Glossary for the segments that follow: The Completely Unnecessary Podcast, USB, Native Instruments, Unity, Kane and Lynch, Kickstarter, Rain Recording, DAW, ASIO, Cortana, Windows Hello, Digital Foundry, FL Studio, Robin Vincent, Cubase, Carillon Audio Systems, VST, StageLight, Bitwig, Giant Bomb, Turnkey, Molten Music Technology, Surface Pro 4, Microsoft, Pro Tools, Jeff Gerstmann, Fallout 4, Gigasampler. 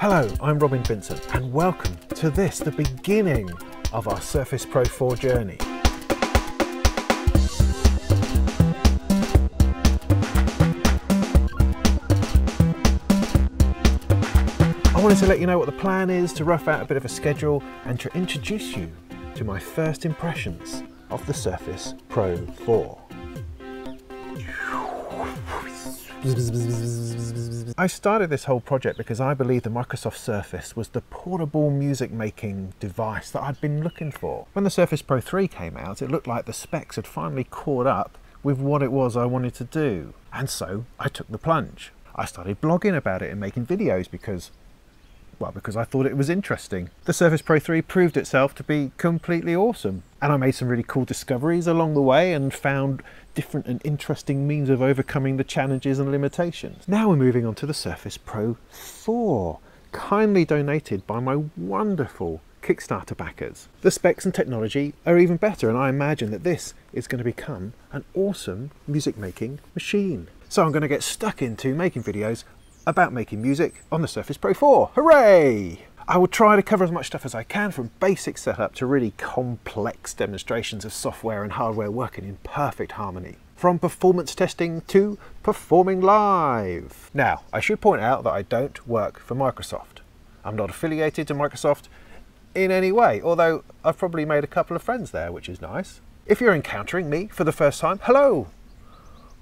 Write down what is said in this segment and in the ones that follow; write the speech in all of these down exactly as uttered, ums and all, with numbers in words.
Hello, I'm Robin Vincent and welcome to this, the beginning of our Surface Pro four journey. I wanted to let you know what the plan is, to rough out a bit of a schedule and to introduce you to my first impressions of the Surface Pro four. I started this whole project because I believe the Microsoft Surface was the portable music making device that I'd been looking for. When the Surface Pro three came out, it looked like the specs had finally caught up with what it was I wanted to do. And so I took the plunge. I started blogging about it and making videos because, well, because I thought it was interesting. The Surface Pro three proved itself to be completely awesome. And I made some really cool discoveries along the way and found different and interesting means of overcoming the challenges and limitations. Now we're moving on to the Surface Pro four, kindly donated by my wonderful Kickstarter backers. The specs and technology are even better, and I imagine that this is going to become an awesome music making machine. So I'm going to get stuck into making videos about making music on the Surface Pro four. Hooray! I will try to cover as much stuff as I can, from basic setup to really complex demonstrations of software and hardware working in perfect harmony, from performance testing to performing live. Now, I should point out that I don't work for Microsoft. I'm not affiliated to Microsoft in any way, although I've probably made a couple of friends there, which is nice. If you're encountering me for the first time, hello,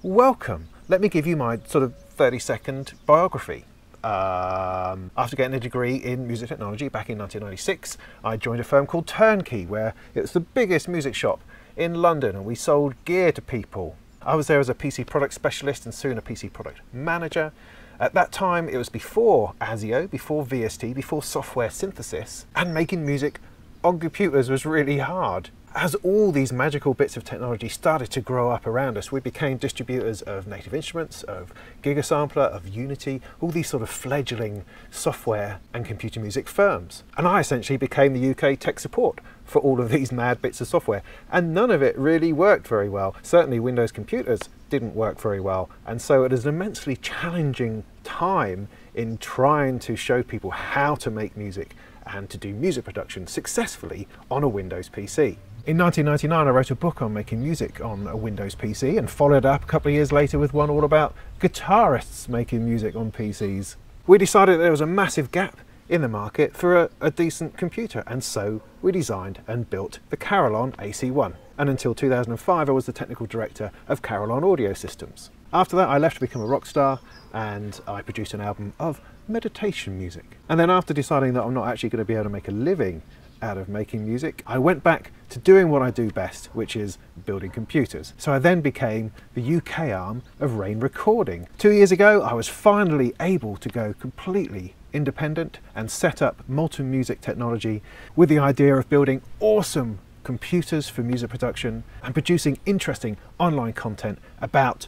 welcome. Let me give you my sort of thirty second biography. Um, after getting a degree in music technology back in nineteen ninety-six, I joined a firm called Turnkey, where it was the biggest music shop in London, and we sold gear to people. I was there as a P C product specialist and soon a P C product manager. At that time, it was before ASIO, before V S T, before software synthesis, and making music on computers was really hard. As all these magical bits of technology started to grow up around us, we became distributors of Native Instruments, of Gigasampler, of Unity, all these sort of fledgling software and computer music firms. And I essentially became the U K tech support for all of these mad bits of software. And none of it really worked very well. Certainly Windows computers didn't work very well. And so it is an immensely challenging time in trying to show people how to make music and to do music production successfully on a Windows P C. In nineteen ninety-nine, I wrote a book on making music on a Windows P C and followed up a couple of years later with one all about guitarists making music on P Cs. We decided that there was a massive gap in the market for a, a decent computer, and so we designed and built the Carillon A C one. And until two thousand five, I was the technical director of Carillon Audio Systems. After that, I left to become a rock star and I produced an album of meditation music. And then after deciding that I'm not actually going to be able to make a living out of making music, I went back to doing what I do best, which is building computers. So I then became the U K arm of Rain Recording. Two years ago, I was finally able to go completely independent and set up Molten Music Technology with the idea of building awesome computers for music production and producing interesting online content about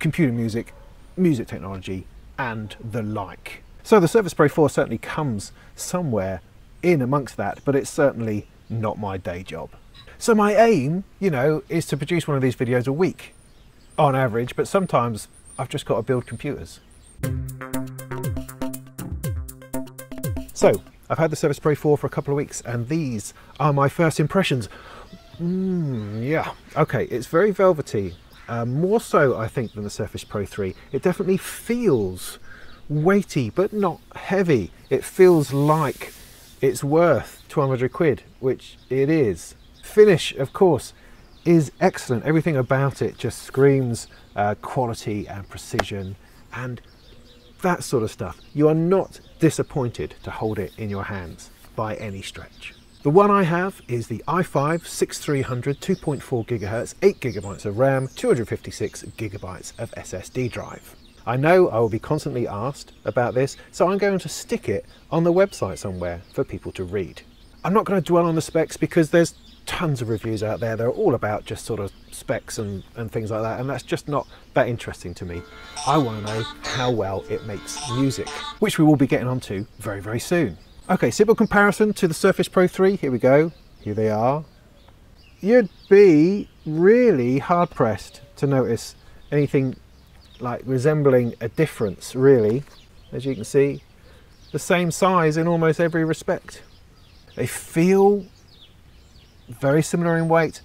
computer music, music technology, and the like. So the Surface Pro four certainly comes somewhere in amongst that, but it's certainly not my day job. So my aim, you know, is to produce one of these videos a week on average, but sometimes I've just got to build computers. So I've had the Surface Pro four for a couple of weeks and these are my first impressions. Mm, yeah, okay, it's very velvety, uh, more so I think than the Surface Pro three. It definitely feels weighty but not heavy. It feels like it's worth twelve hundred quid, which it is. Finish, of course, is excellent. Everything about it just screams uh, quality and precision and that sort of stuff. You are not disappointed to hold it in your hands by any stretch. The one I have is the i five sixty-three hundred, two point four gigahertz, eight gigabytes of RAM, two hundred fifty-six gigabytes of S S D drive. I know I will be constantly asked about this, so I'm going to stick it on the website somewhere for people to read. I'm not going to dwell on the specs because there's tons of reviews out there. They're all about just sort of specs and, and things like that, and that's just not that interesting to me. I want to know how well it makes music, which we will be getting onto very, very soon. Okay, simple comparison to the Surface Pro three. Here we go. Here they are. You'd be really hard-pressed to notice anything like resembling a difference, really. As you can see, the same size in almost every respect. They feel very similar in weight,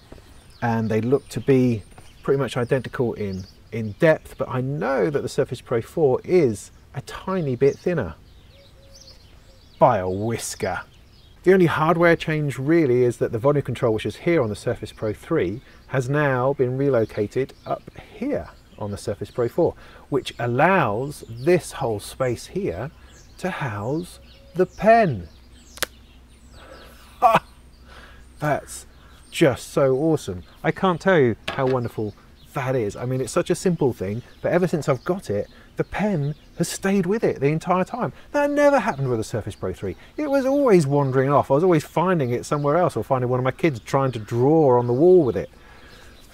and they look to be pretty much identical in, in depth, but I know that the Surface Pro four is a tiny bit thinner, by a whisker. The only hardware change really is that the volume control, which is here on the Surface Pro three, has now been relocated up here on the Surface Pro four, which allows this whole space here to house the pen. Ah, that's just so awesome. I can't tell you how wonderful that is. I mean, it's such a simple thing, but ever since I've got it, the pen has stayed with it the entire time. That never happened with the Surface Pro three. It was always wandering off. I was always finding it somewhere else, or finding one of my kids trying to draw on the wall with it.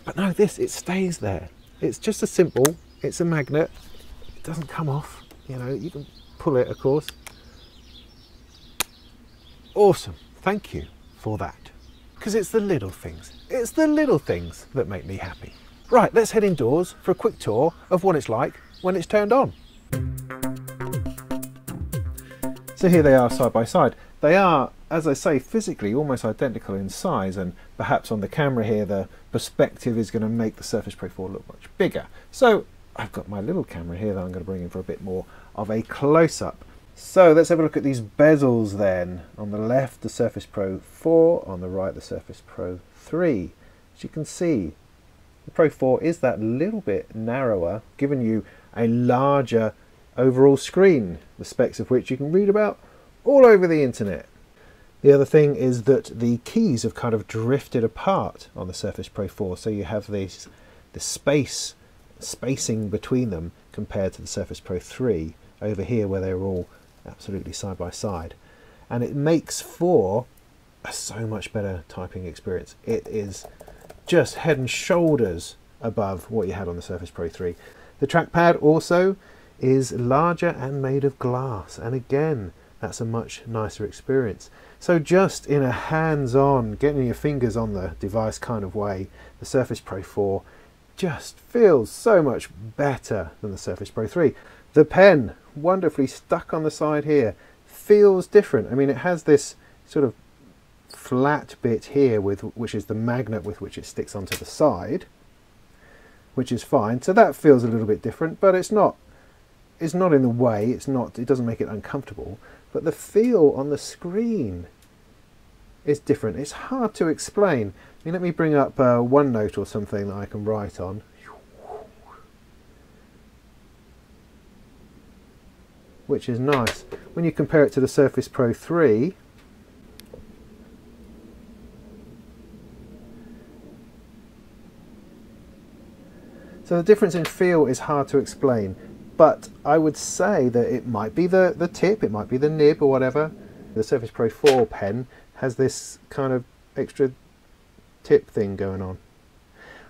But no, this, it stays there. It's just as simple. It's a magnet. It doesn't come off. You know, you can pull it, of course. Awesome. Thank you for that. Because it's the little things. It's the little things that make me happy. Right, let's head indoors for a quick tour of what it's like when it's turned on. So here they are side by side. They are, as I say, physically almost identical in size, and perhaps on the camera here the perspective is going to make the Surface Pro four look much bigger. So I've got my little camera here that I'm going to bring in for a bit more of a close-up. So let's have a look at these bezels then. On the left the Surface Pro four, on the right the Surface Pro three. As you can see, the Pro four is that little bit narrower, giving you a larger overall screen, the specs of which you can read about all over the internet. The other thing is that the keys have kind of drifted apart on the Surface Pro four, so you have this, this space spacing between them compared to the Surface Pro three over here, where they're all absolutely side by side, and it makes for a so much better typing experience. It is just head and shoulders above what you had on the Surface Pro three. The trackpad also is larger and made of glass, and again that's a much nicer experience. So just in a hands-on, getting your fingers on the device kind of way, the Surface Pro four just feels so much better than the Surface Pro three. The pen, wonderfully stuck on the side here, feels different. I mean, it has this sort of flat bit here, with which is the magnet with which it sticks onto the side, which is fine. So that feels a little bit different, but it's not, it's not in the way. It's not, it doesn't make it uncomfortable. But the feel on the screen is different. It's hard to explain. I mean, let me bring up uh, OneNote or something that I can write on, which is nice. When you compare it to the Surface Pro three, so the difference in feel is hard to explain, but I would say that it might be the, the tip, it might be the nib or whatever. The Surface Pro four pen has this kind of extra tip thing going on.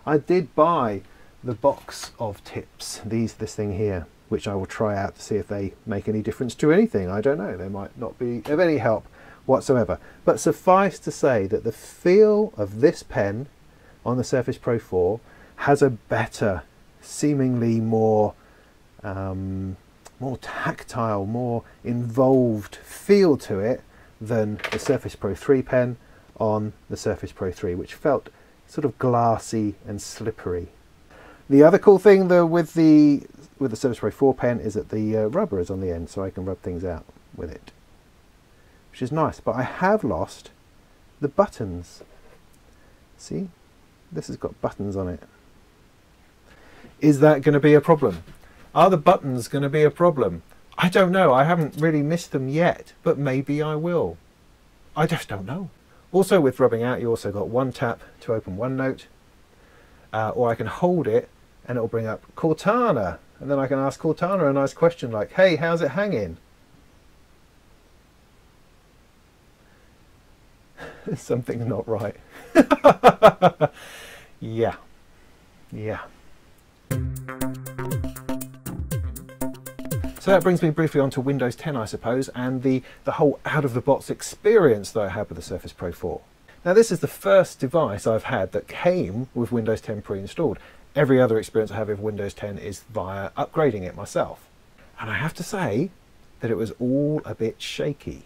I did buy the box of tips, these this thing here, which I will try out to see if they make any difference to anything. I don't know, they might not be of any help whatsoever. But suffice to say that the feel of this pen on the Surface Pro four has a better, seemingly more um, more tactile, more involved feel to it than the Surface Pro three pen on the Surface Pro three, which felt sort of glassy and slippery. The other cool thing though with the with the Surface Pro four pen is that the uh, rubber is on the end, so I can rub things out with it, which is nice. But I have lost the buttons. See, this has got buttons on it. Is that going to be a problem? Are the buttons going to be a problem? I don't know. I haven't really missed them yet, but maybe I will. I just don't know. Also, with rubbing out, you also got one tap to open OneNote, uh, or I can hold it and it'll bring up Cortana, and then I can ask Cortana a nice question like, hey, how's it hanging? Something's not right. Yeah. Yeah. So that brings me briefly onto Windows ten, I suppose, and the, the whole out-of-the-box experience that I had with the Surface Pro four. Now, this is the first device I've had that came with Windows ten pre-installed. Every other experience I have with Windows ten is via upgrading it myself. And I have to say, that it was all a bit shaky.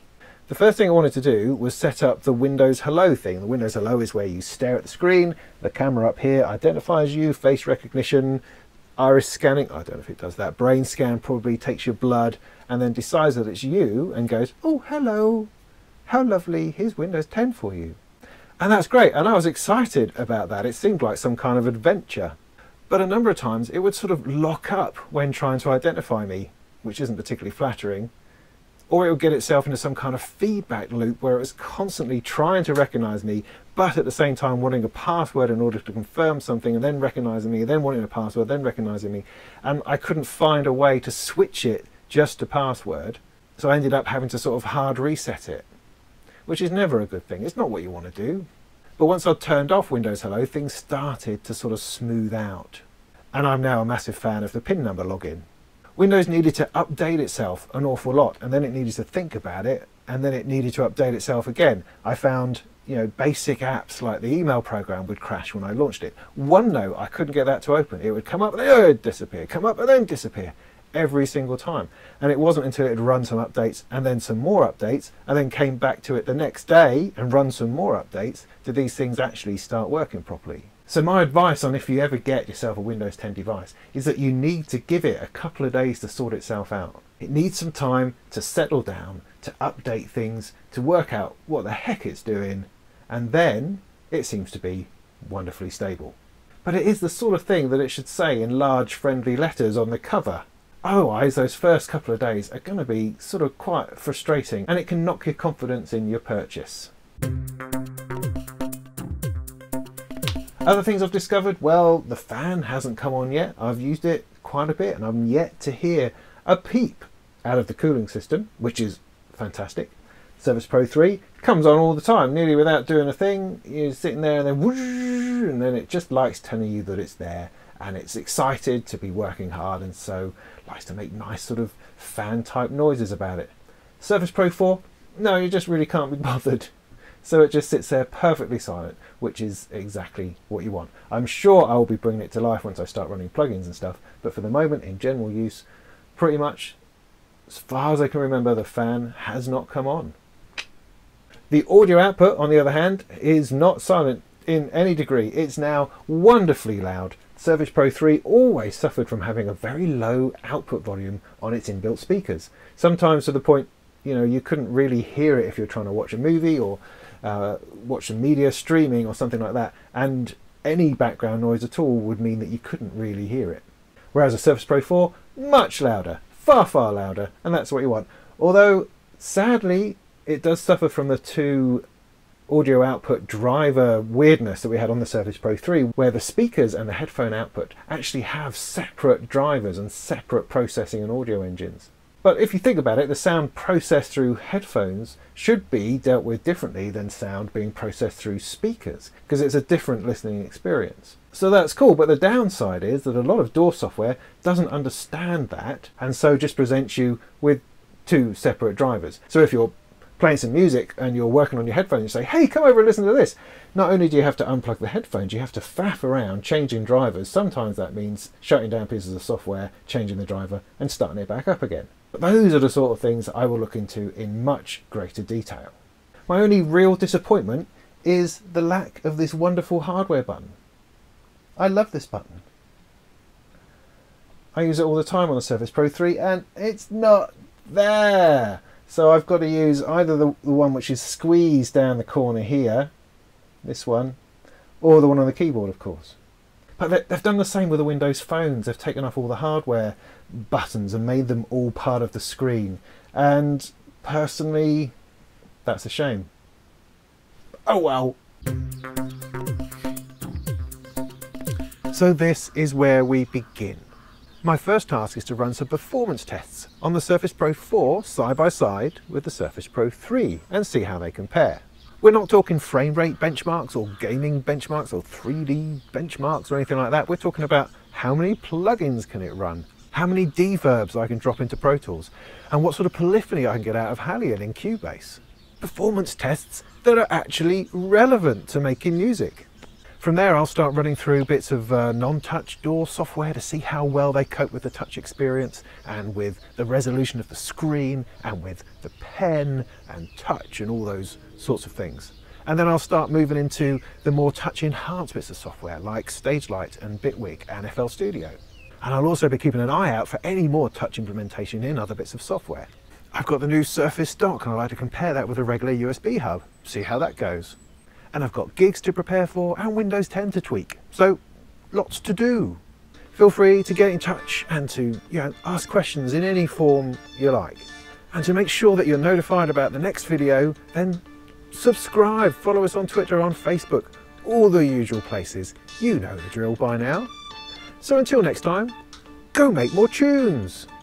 The first thing I wanted to do was set up the Windows Hello thing. The Windows Hello is where you stare at the screen, the camera up here identifies you, face recognition, iris scanning, I don't know if it does that, brain scan probably, takes your blood and then decides that it's you and goes, oh, hello, how lovely, here's Windows ten for you. And that's great, and I was excited about that. It seemed like some kind of adventure. But a number of times it would sort of lock up when trying to identify me, which isn't particularly flattering. Or it would get itself into some kind of feedback loop where it was constantly trying to recognize me, but at the same time wanting a password in order to confirm something, and then recognizing me, and then wanting a password, then recognizing me. And I couldn't find a way to switch it just to password, so I ended up having to sort of hard reset it, which is never a good thing. It's not what you want to do. But once I'd turned off Windows Hello, things started to sort of smooth out. And I'm now a massive fan of the PIN number login. Windows needed to update itself an awful lot, and then it needed to think about it, and then it needed to update itself again. I found, you know, basic apps like the email program would crash when I launched it. OneNote, I couldn't get that to open. It would come up and then it would disappear, come up and then disappear, every single time. And it wasn't until it had run some updates and then some more updates and then came back to it the next day and run some more updates did these things actually start working properly. So my advice on if you ever get yourself a Windows ten device is that you need to give it a couple of days to sort itself out. It needs some time to settle down, to update things, to work out what the heck it's doing, and then it seems to be wonderfully stable. But it is the sort of thing that it should say in large friendly letters on the cover. Otherwise, those first couple of days are going to be sort of quite frustrating, and it can knock your confidence in your purchase. Other things I've discovered, well, the fan hasn't come on yet. I've used it quite a bit and I'm yet to hear a peep out of the cooling system, which is fantastic. Surface Pro three comes on all the time, nearly without doing a thing. You're sitting there and then whoosh, and then it just likes telling you that it's there. And it's excited to be working hard and so likes to make nice sort of fan type noises about it. Surface Pro four, no, you just really can't be bothered. So it just sits there perfectly silent, which is exactly what you want. I'm sure I'll be bringing it to life once I start running plugins and stuff, but for the moment in general use, pretty much as far as I can remember, the fan has not come on. The audio output, on the other hand, is not silent in any degree. It's now wonderfully loud. Surface Pro three always suffered from having a very low output volume on its inbuilt speakers. Sometimes to the point, you know, you couldn't really hear it if you're trying to watch a movie or uh, watch some media streaming or something like that. And any background noise at all would mean that you couldn't really hear it. Whereas a Surface Pro four, much louder, far, far louder. And that's what you want. Although, sadly, it does suffer from the two audio output driver weirdness that we had on the Surface Pro three, where the speakers and the headphone output actually have separate drivers and separate processing and audio engines. But if you think about it, the sound processed through headphones should be dealt with differently than sound being processed through speakers, because it's a different listening experience. So that's cool, but the downside is that a lot of D A W software doesn't understand that, and so just presents you with two separate drivers. So if you're playing some music and you're working on your headphones, you say, hey, come over and listen to this. Not only do you have to unplug the headphones, you have to faff around changing drivers. Sometimes that means shutting down pieces of software, changing the driver and starting it back up again. But those are the sort of things I will look into in much greater detail. My only real disappointment is the lack of this wonderful hardware button. I love this button. I use it all the time on the Surface Pro three and it's not there. So I've got to use either the, the one which is squeezed down the corner here, this one, or the one on the keyboard, of course. But they, they've done the same with the Windows phones. They've taken off all the hardware buttons and made them all part of the screen. And personally, that's a shame. Oh well. So this is where we begin. My first task is to run some performance tests on the Surface Pro four side by side with the Surface Pro three and see how they compare. We're not talking frame rate benchmarks or gaming benchmarks or three D benchmarks or anything like that. We're talking about how many plugins can it run, how many deverbs I can drop into Pro Tools, and what sort of polyphony I can get out of Halion in Cubase. Performance tests that are actually relevant to making music. From there I'll start running through bits of uh, non-touch D A W software to see how well they cope with the touch experience and with the resolution of the screen and with the pen and touch and all those sorts of things. And then I'll start moving into the more touch-enhanced bits of software like StageLight and Bitwig and F L Studio. And I'll also be keeping an eye out for any more touch implementation in other bits of software. I've got the new Surface Dock and I like to compare that with a regular U S B hub, see how that goes. And I've got gigs to prepare for and Windows ten to tweak, so lots to do. Feel free to get in touch and to, you know, ask questions in any form you like. And to make sure that you're notified about the next video, then subscribe, follow us on Twitter, on Facebook, all the usual places. You know the drill by now. So until next time, go make more tunes.